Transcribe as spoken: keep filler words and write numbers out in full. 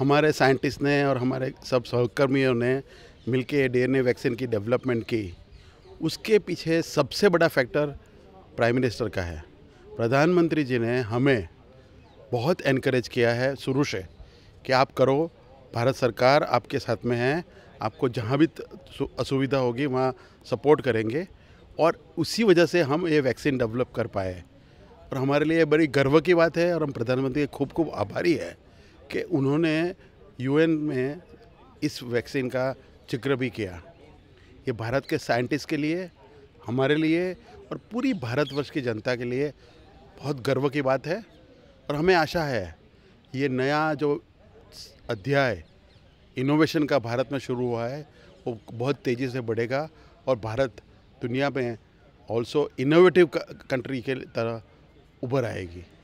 हमारे साइंटिस्ट ने और हमारे सब सहकर्मियों ने मिलके डीएनए वैक्सीन की डेवलपमेंट की। उसके पीछे सबसे बड़ा फैक्टर प्राइम मिनिस्टर का है। प्रधानमंत्री जी ने हमें बहुत एनकरेज किया है शुरू से कि आप करो, भारत सरकार आपके साथ में है, आपको जहाँ भी असुविधा होगी वहाँ सपोर्ट करेंगे। और उसी वजह से हम ये वैक्सीन डेवलप कर पाए और हमारे लिए बड़ी गर्व की बात है। और हम प्रधानमंत्री के खूब खूब आभारी है कि उन्होंने यूएन में इस वैक्सीन का जिक्र भी किया। ये भारत के साइंटिस्ट के लिए, हमारे लिए और पूरी भारतवर्ष की जनता के लिए बहुत गर्व की बात है। और हमें आशा है ये नया जो अध्याय इनोवेशन का भारत में शुरू हुआ है वो बहुत तेज़ी से बढ़ेगा और भारत दुनिया में ऑल्सो इनोवेटिव कंट्री के तरह उभर आएगी।